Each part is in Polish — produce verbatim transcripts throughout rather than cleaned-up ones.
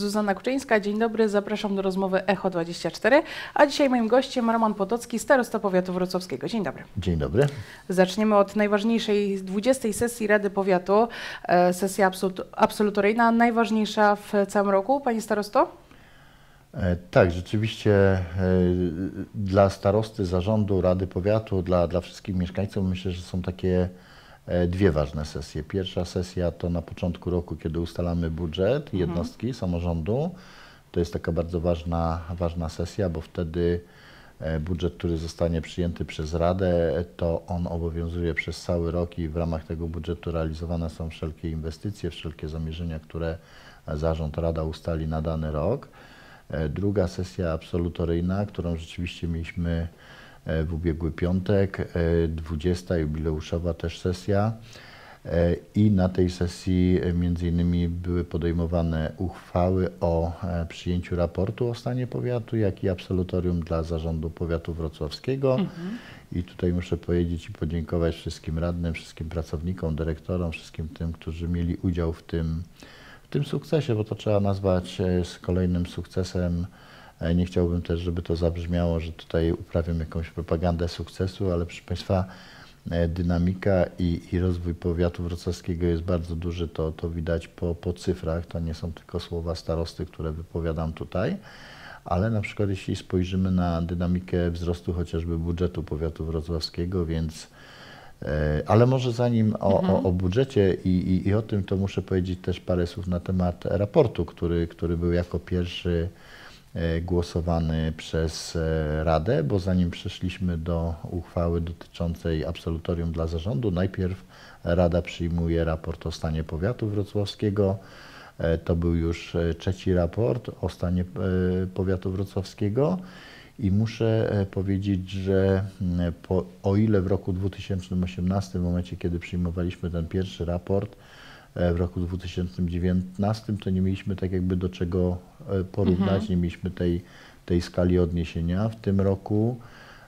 Zuzana Kuczyńska, dzień dobry, zapraszam do rozmowy echo dwadzieścia cztery, a dzisiaj moim gościem Roman Potocki, starosta powiatu wrocławskiego. Dzień dobry. Dzień dobry. Zaczniemy od najważniejszej dwudziestej sesji Rady Powiatu, sesja absolutoryjna, najważniejsza w całym roku, panie starosto? Tak, rzeczywiście dla starosty, zarządu, Rady Powiatu, dla, dla wszystkich mieszkańców myślę, że są takie dwie ważne sesje. Pierwsza sesja to na początku roku, kiedy ustalamy budżet jednostki, mhm. samorządu. To jest taka bardzo ważna, ważna sesja, bo wtedy budżet, który zostanie przyjęty przez Radę, to on obowiązuje przez cały rok i w ramach tego budżetu realizowane są wszelkie inwestycje, wszelkie zamierzenia, które zarząd, Rada ustali na dany rok. Druga sesja absolutoryjna, którą rzeczywiście mieliśmy w ubiegły piątek, dwudziesta jubileuszowa też sesja i na tej sesji między innymi były podejmowane uchwały o przyjęciu raportu o stanie powiatu, jak i absolutorium dla zarządu powiatu wrocławskiego. Mhm. I tutaj muszę powiedzieć i podziękować wszystkim radnym, wszystkim pracownikom, dyrektorom, wszystkim tym, którzy mieli udział w tym, w tym sukcesie, bo to trzeba nazwać z kolejnym sukcesem. Nie chciałbym też, żeby to zabrzmiało, że tutaj uprawiam jakąś propagandę sukcesu, ale proszę Państwa, dynamika i, i rozwój powiatu wrocławskiego jest bardzo duży. To, to widać po, po cyfrach. To nie są tylko słowa starosty, które wypowiadam tutaj, ale na przykład jeśli spojrzymy na dynamikę wzrostu chociażby budżetu powiatu wrocławskiego, więc... Ale może zanim o, mhm. o, o budżecie i, i, i o tym, to muszę powiedzieć też parę słów na temat raportu, który, który był jako pierwszy głosowany przez Radę, bo zanim przeszliśmy do uchwały dotyczącej absolutorium dla zarządu, najpierw Rada przyjmuje raport o stanie powiatu wrocławskiego. To był już trzeci raport o stanie powiatu wrocławskiego i muszę powiedzieć, że po, o ile w roku dwa tysiące osiemnastym, w momencie kiedy przyjmowaliśmy ten pierwszy raport, w roku dwa tysiące dziewiętnastym, to nie mieliśmy tak jakby do czego porównać, mhm. nie mieliśmy tej, tej skali odniesienia. W tym roku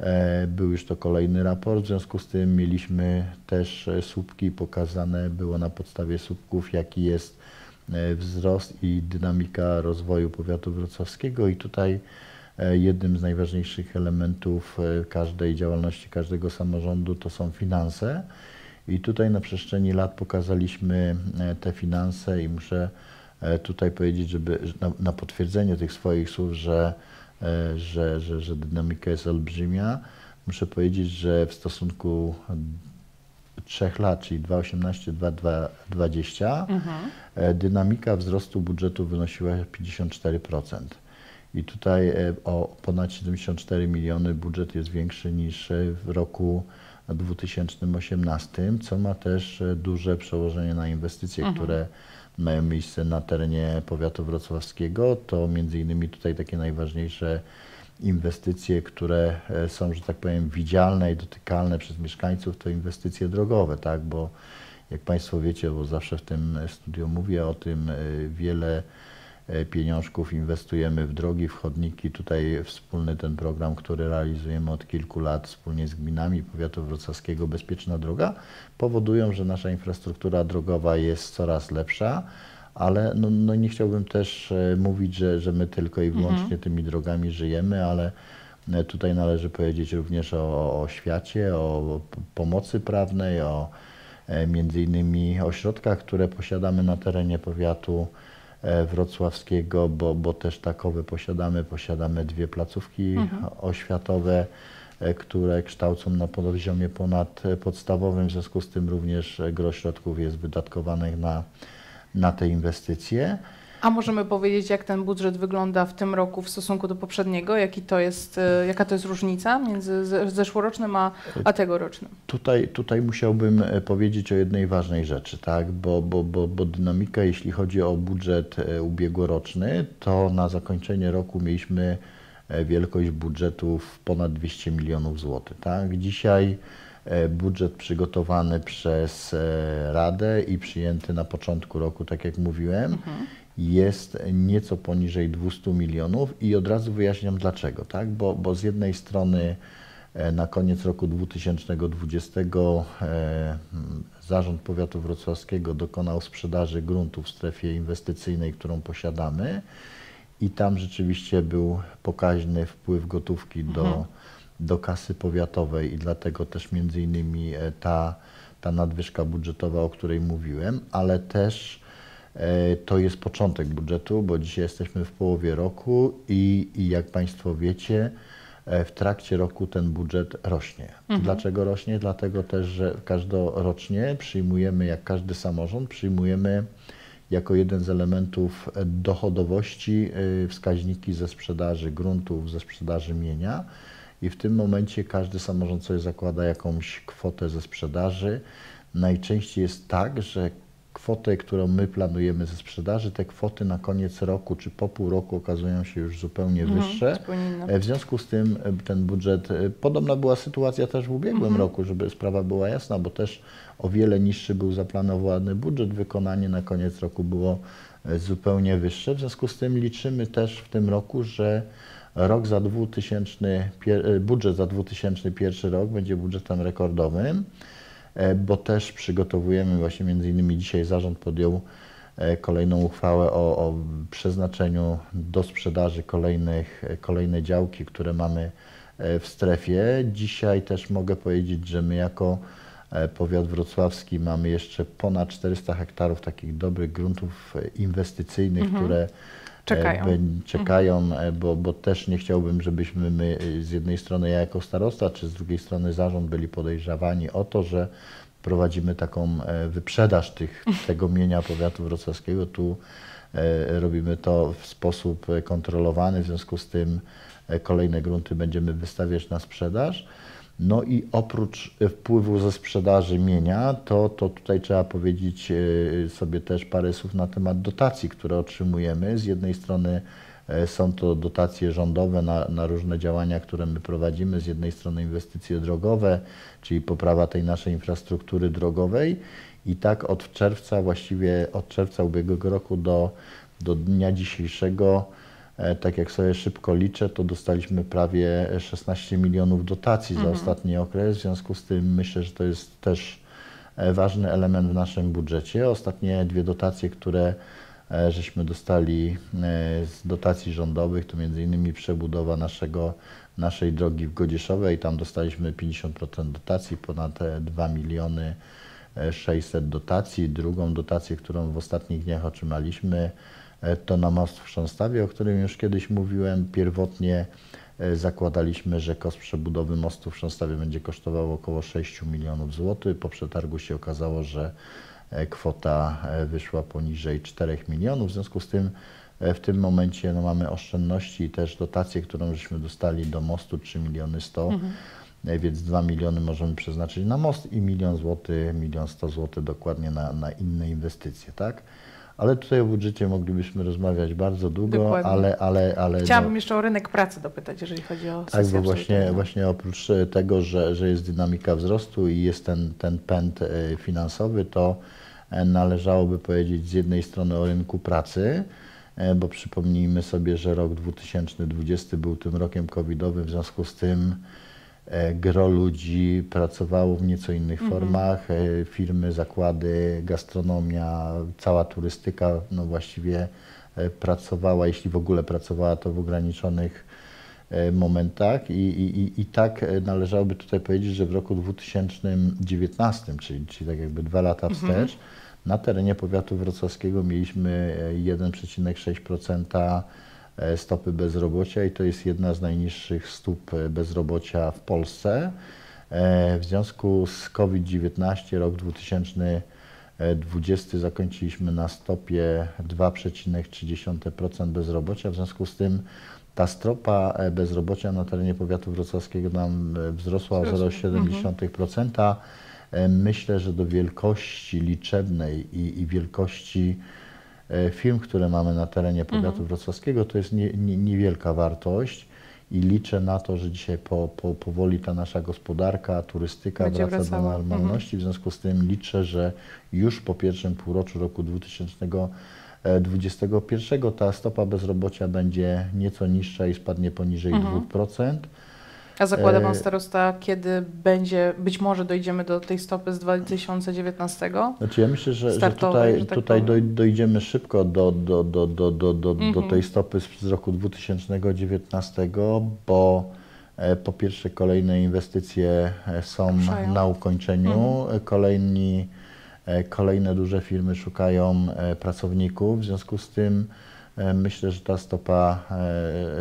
e, był już to kolejny raport, w związku z tym mieliśmy też słupki, pokazane było na podstawie słupków, jaki jest wzrost i dynamika rozwoju powiatu wrocławskiego i tutaj e, jednym z najważniejszych elementów każdej działalności, każdego samorządu to są finanse. I tutaj na przestrzeni lat pokazaliśmy te finanse i muszę tutaj powiedzieć, żeby na, na potwierdzenie tych swoich słów, że, że, że, że dynamika jest olbrzymia, muszę powiedzieć, że w stosunku trzech lat, czyli dwa tysiące osiemnastego do dwa tysiące dwudziestego, mhm. dynamika wzrostu budżetu wynosiła pięćdziesiąt cztery procent. I tutaj o ponad siedemdziesiąt cztery miliony budżet jest większy niż w roku dwa tysiące osiemnastym, co ma też duże przełożenie na inwestycje, mhm. które mają miejsce na terenie powiatu wrocławskiego. To między innymi tutaj takie najważniejsze inwestycje, które są, że tak powiem, widzialne i dotykalne przez mieszkańców, to inwestycje drogowe, tak? Bo jak Państwo wiecie, bo zawsze w tym studiu mówię o tym, wiele pieniążków inwestujemy w drogi, w chodniki. Tutaj wspólny ten program, który realizujemy od kilku lat wspólnie z gminami powiatu wrocławskiego, Bezpieczna Droga, powodują, że nasza infrastruktura drogowa jest coraz lepsza, ale no, no nie chciałbym też mówić, że, że my tylko i wyłącznie mhm. tymi drogami żyjemy, ale tutaj należy powiedzieć również o oświacie, o pomocy prawnej, o między innymi o środkach, które posiadamy na terenie powiatu wrocławskiego, bo, bo też takowe posiadamy. Posiadamy dwie placówki mhm. oświatowe, które kształcą na poziomie ponadpodstawowym. W związku z tym również gro środków jest wydatkowanych na, na te inwestycje. A możemy powiedzieć, jak ten budżet wygląda w tym roku w stosunku do poprzedniego? Jaki to jest, jaka to jest różnica między zeszłorocznym a, a tegorocznym? Tutaj, tutaj musiałbym powiedzieć o jednej ważnej rzeczy, tak? Bo, bo, bo, bo dynamika, jeśli chodzi o budżet ubiegłoroczny, to na zakończenie roku mieliśmy wielkość budżetu w ponad dwieście milionów złotych. Tak? Dzisiaj budżet przygotowany przez Radę i przyjęty na początku roku, tak jak mówiłem, mhm. jest nieco poniżej dwustu milionów i od razu wyjaśniam dlaczego, tak? Bo, bo z jednej strony Na koniec roku dwa tysiące dwudziestego Zarząd Powiatu Wrocławskiego dokonał sprzedaży gruntu w strefie inwestycyjnej, którą posiadamy, i tam rzeczywiście był pokaźny wpływ gotówki mhm. do, do kasy powiatowej i dlatego też między innymi ta, ta nadwyżka budżetowa, o której mówiłem, ale też to jest początek budżetu, bo dzisiaj jesteśmy w połowie roku i, i jak Państwo wiecie, w trakcie roku ten budżet rośnie. Mhm. Dlaczego rośnie? Dlatego też, że każdorocznie przyjmujemy, jak każdy samorząd, przyjmujemy jako jeden z elementów dochodowości wskaźniki ze sprzedaży gruntów, ze sprzedaży mienia i w tym momencie każdy samorząd sobie zakłada jakąś kwotę ze sprzedaży. Najczęściej jest tak, że kwotę, którą my planujemy ze sprzedaży, te kwoty na koniec roku czy po pół roku okazują się już zupełnie mhm, wyższe. W związku z tym ten budżet, podobna była sytuacja też w ubiegłym mhm. roku, żeby sprawa była jasna, bo też o wiele niższy był zaplanowany budżet, wykonanie na koniec roku było zupełnie wyższe. W związku z tym liczymy też w tym roku, że rok za dwutysięczny, budżet za dwa tysiące pierwszy rok będzie budżetem rekordowym, bo też przygotowujemy, właśnie między innymi dzisiaj zarząd podjął kolejną uchwałę o, o przeznaczeniu do sprzedaży kolejnych, kolejne działki, które mamy w strefie. Dzisiaj też mogę powiedzieć, że my jako Powiat Wrocławski mamy jeszcze ponad czterysta hektarów takich dobrych gruntów inwestycyjnych, mhm. które czekają, czekają mhm. bo, bo też nie chciałbym, żebyśmy my z jednej strony, ja jako starosta, czy z drugiej strony zarząd byli podejrzewani o to, że prowadzimy taką wyprzedaż tych, tego mienia powiatu wrocławskiego. Tu robimy to w sposób kontrolowany, w związku z tym kolejne grunty będziemy wystawiać na sprzedaż. No i oprócz wpływu ze sprzedaży mienia, to, to tutaj trzeba powiedzieć sobie też parę słów na temat dotacji, które otrzymujemy. Z jednej strony są to dotacje rządowe na, na różne działania, które my prowadzimy. Z jednej strony inwestycje drogowe, czyli poprawa tej naszej infrastruktury drogowej. I tak od czerwca, właściwie od czerwca ubiegłego roku do, do dnia dzisiejszego, tak jak sobie szybko liczę, to dostaliśmy prawie szesnaście milionów dotacji mhm. za ostatni okres. W związku z tym myślę, że to jest też ważny element w naszym budżecie. Ostatnie dwie dotacje, które żeśmy dostali z dotacji rządowych, to między innymi przebudowa naszego, naszej drogi w Godzieszowej. Tam dostaliśmy pięćdziesiąt procent dotacji, ponad dwa miliony sześćset dotacji. Drugą dotację, którą w ostatnich dniach otrzymaliśmy, to na most w Sząstawie, o którym już kiedyś mówiłem. Pierwotnie zakładaliśmy, że koszt przebudowy mostu w Sząstawie będzie kosztował około sześć milionów złotych. Po przetargu się okazało, że kwota wyszła poniżej czterech milionów. W związku z tym w tym momencie no, mamy oszczędności i też dotację, którą żeśmy dostali do mostu trzy miliony sto. Mhm. Więc dwa miliony możemy przeznaczyć na most i milion złotych, milion sto złotych dokładnie na, na inne inwestycje, tak? Ale tutaj o budżecie moglibyśmy rozmawiać bardzo długo, Dokładnie. ale... ale, ale Chciałabym no, jeszcze o rynek pracy dopytać, jeżeli chodzi o... Tak, bo właśnie, właśnie oprócz tego, że, że jest dynamika wzrostu i jest ten, ten pęd finansowy, to należałoby powiedzieć z jednej strony o rynku pracy, bo przypomnijmy sobie, że rok dwa tysiące dwudziesty był tym rokiem covidowym, w związku z tym gro ludzi pracowało w nieco innych mhm. formach, firmy, zakłady, gastronomia, cała turystyka no właściwie pracowała, jeśli w ogóle pracowała, to w ograniczonych momentach i, i, i tak należałoby tutaj powiedzieć, że w roku dwa tysiące dziewiętnastym, czyli, czyli tak jakby dwa lata wstecz, mhm. na terenie powiatu wrocławskiego mieliśmy jeden przecinek sześć procent stopy bezrobocia i to jest jedna z najniższych stóp bezrobocia w Polsce. W związku z COVID dziewiętnaście rok dwa tysiące dwudziesty zakończyliśmy na stopie dwa przecinek trzy procent bezrobocia. W związku z tym ta stopa bezrobocia na terenie powiatu wrocławskiego nam wzrosła o zero przecinek siedem procent. Mhm. Myślę, że do wielkości liczebnej i, i wielkości firm, które mamy na terenie powiatu mhm. wrocławskiego, to jest nie, nie, niewielka wartość i liczę na to, że dzisiaj po, po, powoli ta nasza gospodarka, turystyka będzie wraca wracała. do normalności. Mhm. W związku z tym liczę, że już po pierwszym półroczu roku dwa tysiące dwudziestego pierwszego ta stopa bezrobocia będzie nieco niższa i spadnie poniżej mhm. dwóch procent. A zakłada pan starosta, kiedy będzie, być może dojdziemy do tej stopy z dwa tysiące dziewiętnastego? Znaczy ja myślę, że, że tutaj, że tak tutaj dojdziemy szybko do, do, do, do, do, do, mm-hmm. do tej stopy z roku dwa tysiące dziewiętnastego, bo po pierwsze kolejne inwestycje są Szają. na ukończeniu, mm-hmm. Kolejni, kolejne duże firmy szukają pracowników, w związku z tym myślę, że ta stopa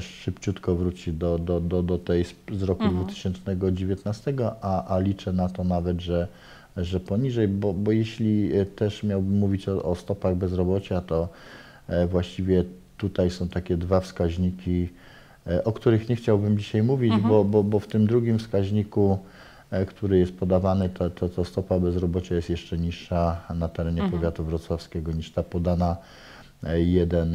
szybciutko wróci do, do, do, do tej z roku mhm. dwa tysiące dziewiętnastego, a, a liczę na to nawet, że, że poniżej, bo, bo jeśli też miałbym mówić o, o stopach bezrobocia, to właściwie tutaj są takie dwa wskaźniki, o których nie chciałbym dzisiaj mówić, mhm. bo, bo, bo w tym drugim wskaźniku, który jest podawany, to, to, to stopa bezrobocia jest jeszcze niższa na terenie mhm. powiatu wrocławskiego niż ta podana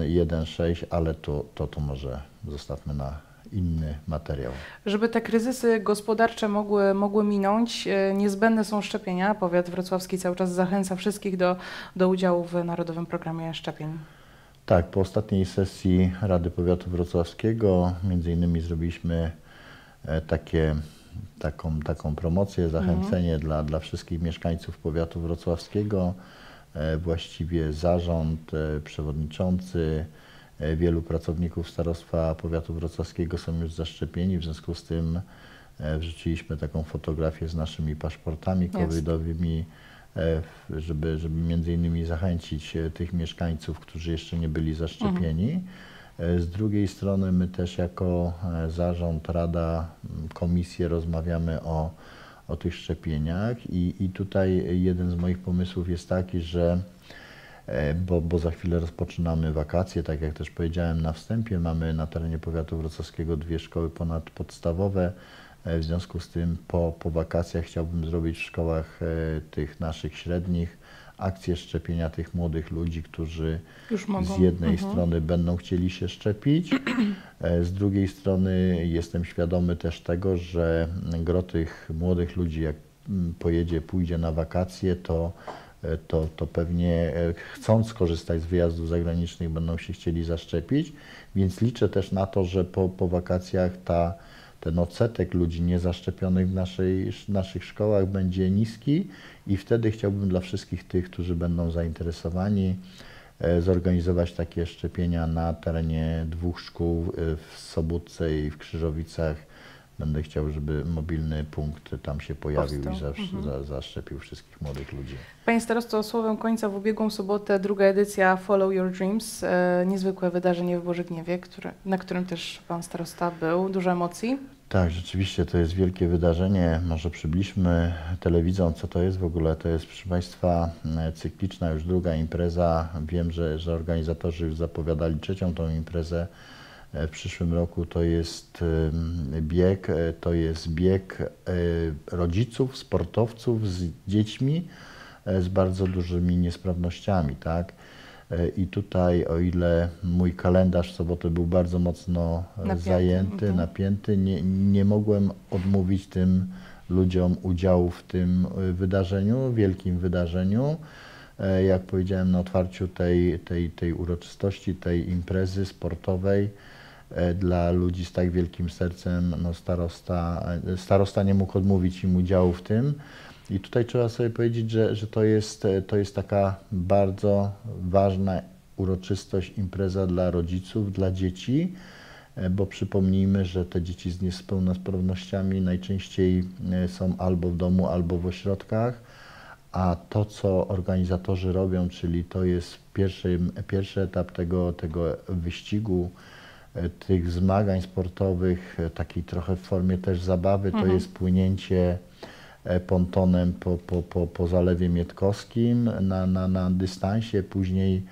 jeden przecinek sześć, ale to, to, to może zostawmy na inny materiał. Żeby te kryzysy gospodarcze mogły, mogły minąć, niezbędne są szczepienia. Powiat wrocławski cały czas zachęca wszystkich do, do udziału w Narodowym Programie Szczepień. Tak, po ostatniej sesji Rady Powiatu Wrocławskiego między innymi zrobiliśmy takie, taką, taką promocję, zachęcenie mhm. dla, dla wszystkich mieszkańców powiatu wrocławskiego. Właściwie zarząd, przewodniczący, wielu pracowników starostwa powiatu wrocławskiego są już zaszczepieni, w związku z tym wrzuciliśmy taką fotografię z naszymi paszportami covidowymi, żeby, żeby między innymi zachęcić tych mieszkańców, którzy jeszcze nie byli zaszczepieni. Mhm. Z drugiej strony my też jako zarząd, rada, komisje rozmawiamy o o tych szczepieniach i, i tutaj jeden z moich pomysłów jest taki, że, bo, bo za chwilę rozpoczynamy wakacje, tak jak też powiedziałem na wstępie, mamy na terenie powiatu wrocławskiego dwie szkoły ponadpodstawowe, w związku z tym po, po wakacjach chciałbym zrobić w szkołach tych naszych średnich akcję szczepienia tych młodych ludzi, którzy z jednej mhm. strony będą chcieli się szczepić, z drugiej strony jestem świadomy też tego, że gro tych młodych ludzi, jak pojedzie, pójdzie na wakacje, to, to, to pewnie chcąc korzystać z wyjazdów zagranicznych będą się chcieli zaszczepić, więc liczę też na to, że po, po wakacjach ta, ten odsetek ludzi niezaszczepionych w naszej, naszych szkołach będzie niski i wtedy chciałbym dla wszystkich tych, którzy będą zainteresowani, zorganizować takie szczepienia na terenie dwóch szkół w Sobótce i w Krzyżowicach. Będę chciał, żeby mobilny punkt tam się pojawił Posto. i zasz, mhm. za, zaszczepił wszystkich młodych ludzi. Panie starosto, słowem końca w ubiegłą sobotę druga edycja Follow Your Dreams. E, niezwykłe wydarzenie w Boże Gniewie, które, na którym też pan starosta był. Dużo emocji. Tak, rzeczywiście to jest wielkie wydarzenie. Może przybliżmy telewidzom, co to jest w ogóle. To jest, proszę państwa, cykliczna już druga impreza. Wiem, że, że organizatorzy już zapowiadali trzecią tą imprezę. W przyszłym roku to jest bieg, to jest bieg rodziców, sportowców z dziećmi z bardzo dużymi niesprawnościami, tak? I tutaj, o ile mój kalendarz w sobotę był bardzo mocno napięty, zajęty, mhm. napięty, nie, nie mogłem odmówić tym ludziom udziału w tym wydarzeniu, wielkim wydarzeniu. Jak powiedziałem na otwarciu tej, tej, tej uroczystości, tej imprezy sportowej, dla ludzi z tak wielkim sercem, no starosta, starosta nie mógł odmówić im udziału w tym. I tutaj trzeba sobie powiedzieć, że, że to jest, to jest taka bardzo ważna uroczystość, impreza dla rodziców, dla dzieci, bo przypomnijmy, że te dzieci z niepełnosprawnościami najczęściej są albo w domu, albo w ośrodkach, a to, co organizatorzy robią, czyli to jest pierwszy, pierwszy etap tego, tego wyścigu, tych zmagań sportowych, takiej trochę w formie też zabawy, mhm. to jest płynięcie pontonem po, po, po, po Zalewie Mietkowskim na, na, na dystansie. Później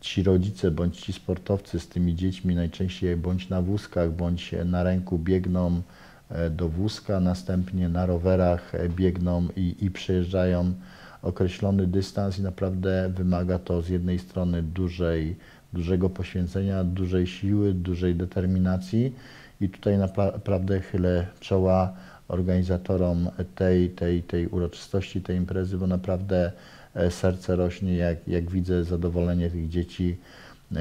ci rodzice bądź ci sportowcy z tymi dziećmi najczęściej bądź na wózkach, bądź na ręku biegną do wózka, następnie na rowerach biegną i, i przejeżdżają określony dystans i naprawdę wymaga to z jednej strony dużej, dużego poświęcenia, dużej siły, dużej determinacji i tutaj naprawdę chylę czoła organizatorom tej, tej, tej uroczystości, tej imprezy, bo naprawdę serce rośnie, jak, jak widzę zadowolenie tych dzieci,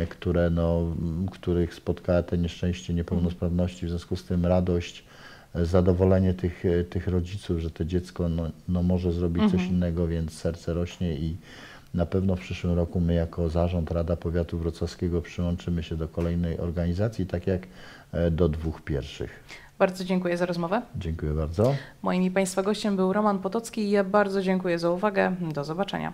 które, no, których spotkała to nieszczęście niepełnosprawności, w związku z tym radość zadowolenie tych, tych rodziców, że to dziecko no, no może zrobić mhm. coś innego, więc serce rośnie i na pewno w przyszłym roku my jako Zarząd Rada Powiatu Wrocławskiego przyłączymy się do kolejnej organizacji, tak jak do dwóch pierwszych. Bardzo dziękuję za rozmowę. Dziękuję bardzo. Moim i Państwa gościem był Roman Potocki i ja bardzo dziękuję za uwagę. Do zobaczenia.